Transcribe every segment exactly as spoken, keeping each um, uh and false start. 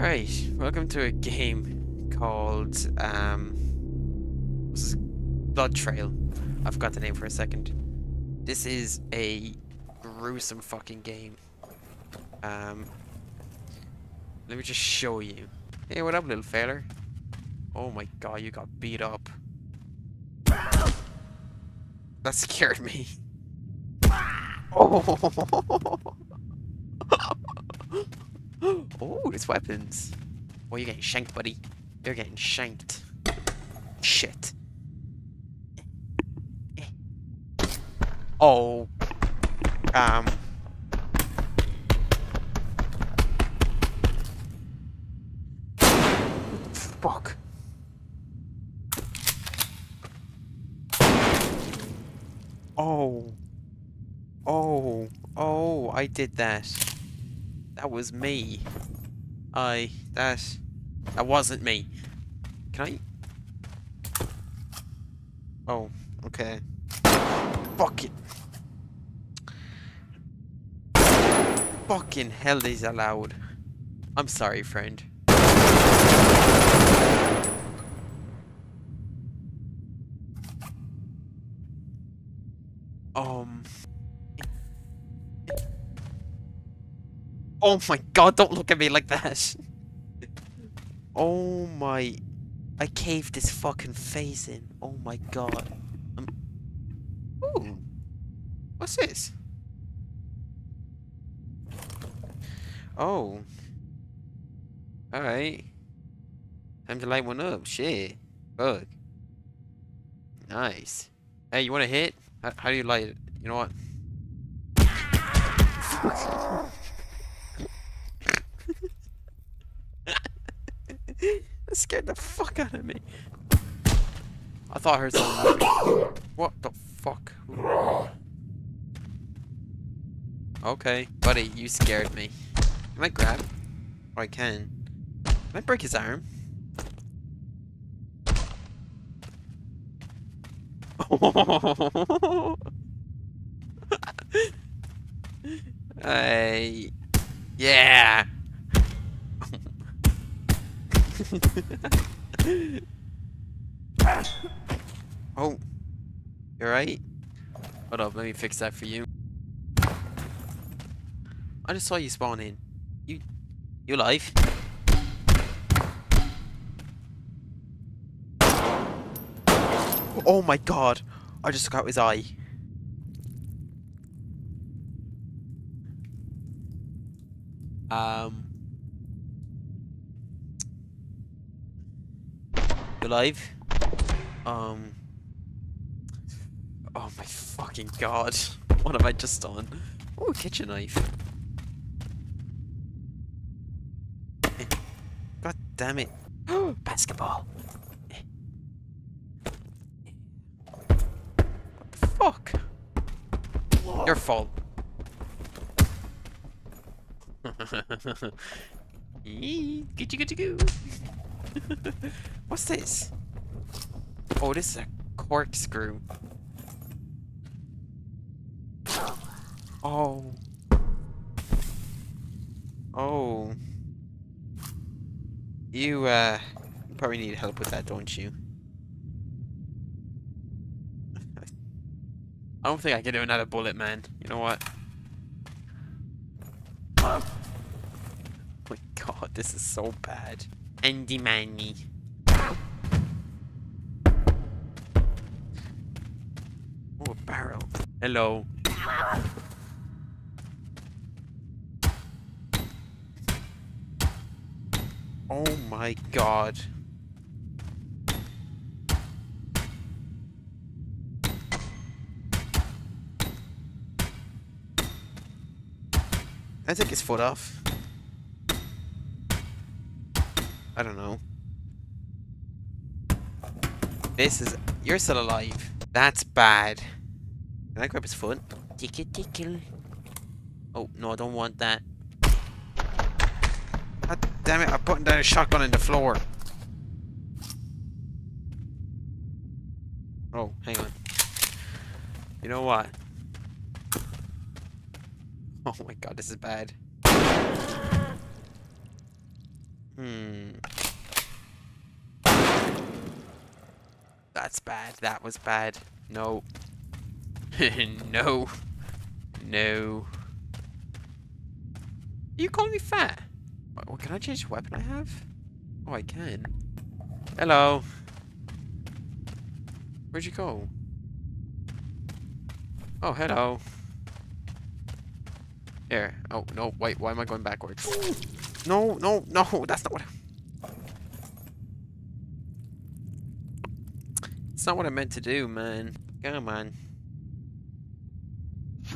Right, welcome to a game called um, this is Blood Trail. I forgot the name for a second. This is a gruesome fucking game. Um, let me just show you. Hey, what up, little feller? Oh my god, you got beat up. That scared me. Oh. Oh, there's weapons. Oh, you're getting shanked, buddy. You're getting shanked. Shit. Oh. Um. Fuck. Oh. Oh. Oh, I did that. That was me. I... That... That wasn't me. Can I... Oh, okay. Fuck it. Fucking hell is allowed. I'm sorry, friend. Um... Oh my god, don't look at me like that. Oh my... I caved this fucking face in. Oh my god. I'm... Ooh. What's this? Oh. Alright. Time to light one up. Shit. Bug. Nice. Hey, you wanna hit? How, how do you light it? You know what? Fuck. That scared the fuck out of me. I thought I heard something. What the fuck? Okay, buddy, you scared me. Can I grab? Oh, I can. Can I break his arm? Hey. Yeah. Oh, you're right. Hold up, let me fix that for you. I just saw you spawn in. You, you alive? Oh my god! I just took out his eye. Um. Alive? Um. Oh my fucking god! What have I just done? Oh, kitchen knife. God damn it! Basketball. What the fuck? Whoa. Your fault. Yee, get you, get you, go. What's this? Oh, this is a corkscrew. Oh. Oh. You, uh, probably need help with that, don't you? I don't think I can do another bullet, man. You know what? Oh my god, this is so bad. Andy Manny. Oh, a barrel. Hello. Oh my god. I take his foot off. I don't know. This is... You're still alive. That's bad. Can I grab his foot? Tickle, tickle. Oh, no, I don't want that. God damn it, I'm putting down a shotgun in the floor. Oh, hang on. You know what? Oh my god, this is bad. Hmm. That's bad. That was bad. No. No. No. Are you calling me fat? Well, can I change the weapon I have? Oh, I can. Hello. Where'd you go? Oh, hello. Here. Oh, no. Wait, why am I going backwards? Ooh. No, no, no. That's not what I... It's not what I meant to do, man. Come on.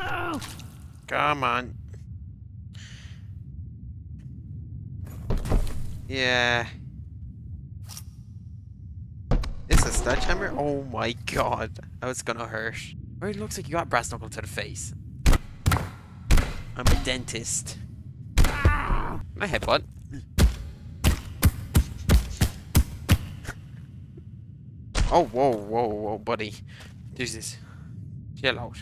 Oh. Come on. Yeah. It's a sledgehammer? Oh my god. That was gonna hurt. Or it looks like you got brass knuckle to the face. I'm a dentist. Ah! My headbutt. Oh, whoa, whoa, whoa, buddy. Jesus. Chill out.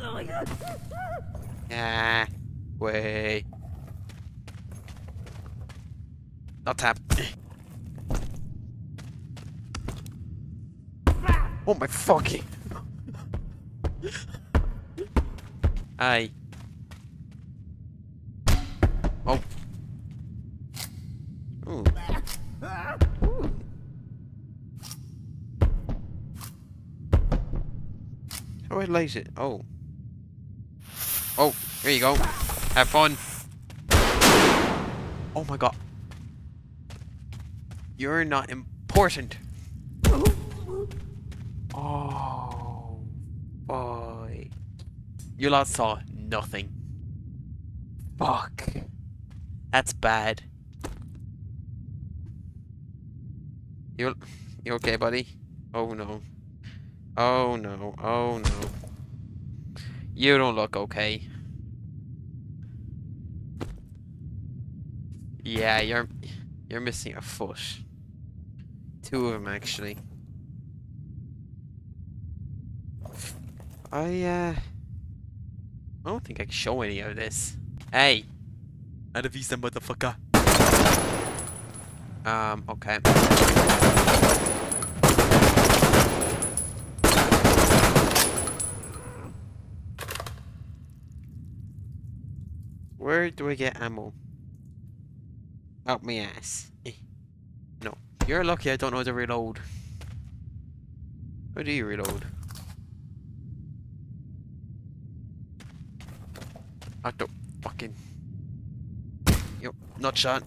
Oh my god. Ah, way. I'll tap. Oh my fucking. Aye. Oh. Ooh. Ooh. How do I light it? Oh. Oh, here you go. Have fun. Oh my god. You're not important. Oh, boy. Your lot saw nothing. Fuck. That's bad. You, you okay, buddy? Oh, no. Oh, no. Oh, no. You don't look okay. Yeah, you're, you're missing a foot. Two of them, actually. I, uh... I don't think I can show any of this. Hey! Out of Easter, motherfucker! Um, okay. Where do I get ammo? Out my ass. Eh. No. You're lucky I don't know how to reload. How do you reload? I don't fucking... Yo, not shot.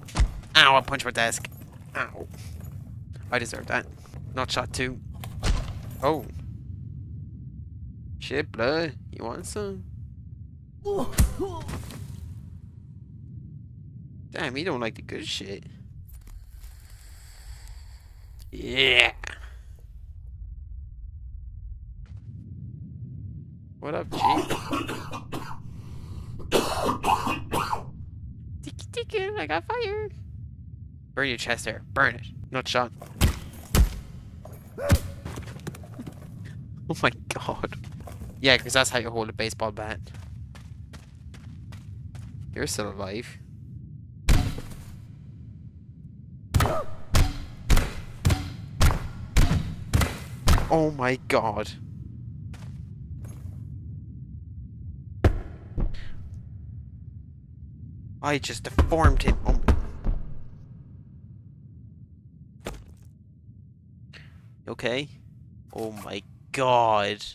Ow, I punched my desk. Ow. I deserve that. Not shot too. Oh. Shit, blood. You want some? Damn, you don't like the good shit. Yeah. What up, Chief? Tiki tiki, I got fired. Burn your chest there. Burn it. Not shot. Oh my god. Yeah, because that's how you hold a baseball bat. You're still alive. Oh my god. I just deformed him. Oh. Okay. Oh my god.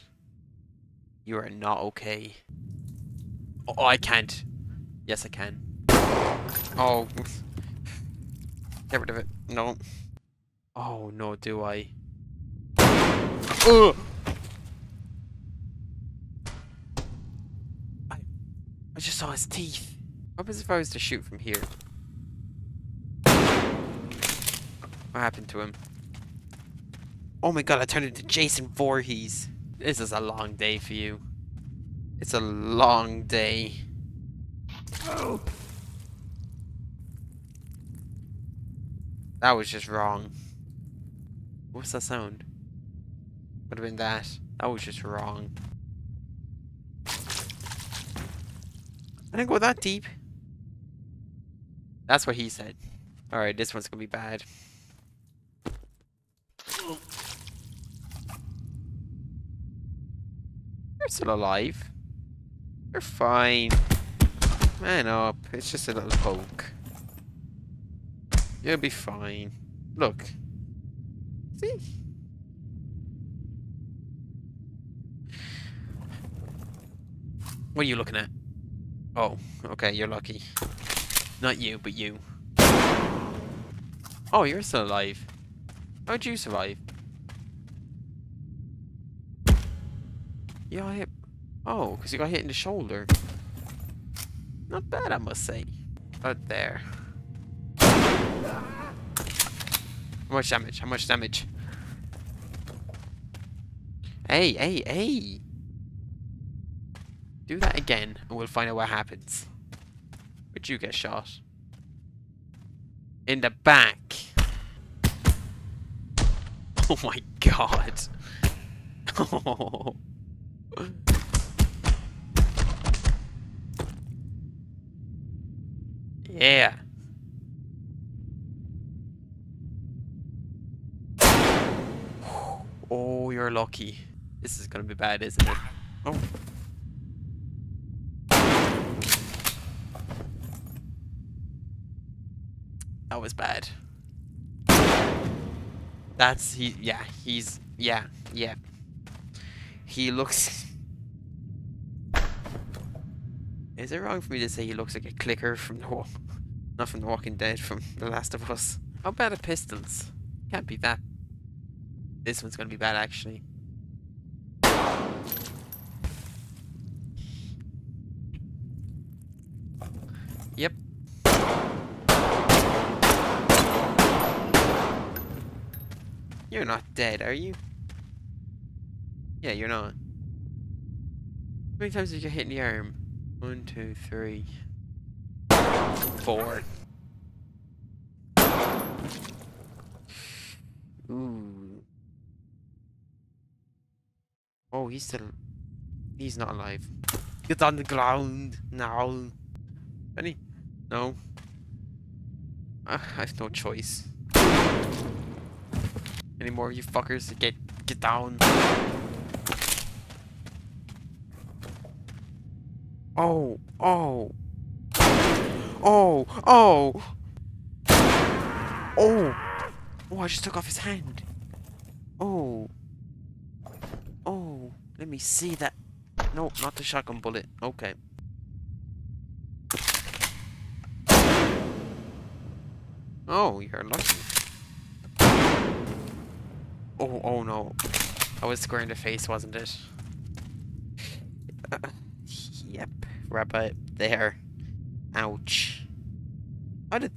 You are not okay. Oh, oh, I can't. Yes, I can. Oh. Get rid of it. No. Oh no, do I? Ugh. I, I just saw his teeth. What happens if I was to shoot from here? What happened to him? Oh my god, I turned into Jason Voorhees. This is a long day for you. It's a long day. Oh. That was just wrong. What's that sound? Would have been that. That was just wrong. I didn't go that deep. That's what he said. Alright, this one's gonna be bad. You're still alive. You're fine. Man up. It's just a little poke. You'll be fine. Look. See? What are you looking at? Oh, okay, you're lucky. Not you, but you. Oh, you're still alive. How'd you survive? You got hit. Oh, because you got hit in the shoulder. Not bad, I must say. Out there. How much damage? How much damage? Hey, hey, hey! Do that again, and we'll find out what happens. But you get shot. In the back. Oh my god. Oh. Yeah. Oh, you're lucky. This is gonna be bad, isn't it? Oh. That was bad. That's he. Yeah, he's. Yeah, yeah. He looks. Is it wrong for me to say he looks like a clicker from the wall? Not from The Walking Dead, from The Last of Us. How bad are pistols? Can't be that. This one's gonna be bad, actually. Yep. You're not dead, are you? Yeah, you're not. How many times did you get hit in the arm? One, two, three, four. Ooh. Oh, he's still. He's not alive. Get on the ground now. Any? No. Uh, I have no choice. Any more of you fuckers? Get get down. Oh, oh. Oh, oh. Oh. Oh, I just took off his hand. Oh. Oh, let me see that. No, not the shotgun bullet. Okay. Oh, you're lucky. Oh, oh no. I was square in the face, wasn't it? Uh, yep. Right about there. Ouch. How did...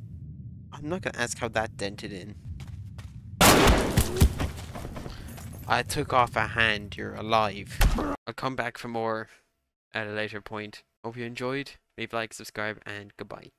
I'm not gonna ask how that dented in. I took off a hand. You're alive. I'll come back for more at a later point. Hope you enjoyed. Leave a like, subscribe, and goodbye.